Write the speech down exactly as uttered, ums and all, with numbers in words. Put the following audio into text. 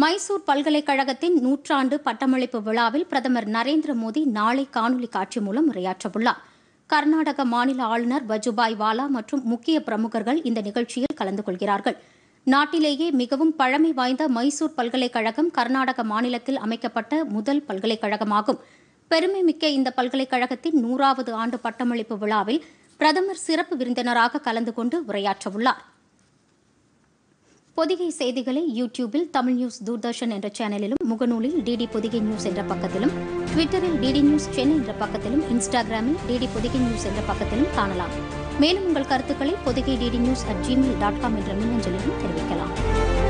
मैसूर பல்கலைக்கழகத்தின் நூற்றாண்டு பட்டமளிப்பு விழாவில் பிரதமர் நரேந்திர மோடி நாளை காணொலி காட்சி மூலம் உரையாற்றவுள்ளார். கர்நாடக மாநில ஆளுநர் வஜுபாய் வாலா மற்றும் முக்கிய பிரமுகர்கள் இந்த நிகழ்ச்சியில் கலந்து கொள்கிறார்கள். நாட்டிலேயே மிகவும் பழமை வாய்ந்த மைசூர் பல்கலைக்கழகம் கர்நாடக மாநிலத்தில் அமைக்கப்பட்ட முதல் பல்கலைக்கழகமாகும். பெருமைமிக்க இந்த பல்கலைக்கழகத்தின் நூறாவது ஆண்டு பட்டமளிப்பு விழாவில் பிரதமர் சிறப்பு விருந்தினராக கலந்து கொண்டு உரையாற்றவுள்ளார். பொதிகை செய்திகளை யூட்யூபில் தமிழ் நியூஸ் தூர்தர்ஷன் என்ற சேனலிலும் முகநூலில் டிடி பொதிகை நியூஸ் என்ற பக்கத்திலும் ட்விட்டரில் டிடி நியூஸ் சென்னை என்ற பக்கத்திலும் இன்ஸ்டாகிராமில் டிடி பொதிகை நியூஸ் என்ற பக்கத்திலும் காணலாம். மேலும் உங்கள் கருத்துக்களை Pothigai DD news at Gmail dot com என்ற மின்னஞ்சலிலும் தெரிவிக்கலாம்.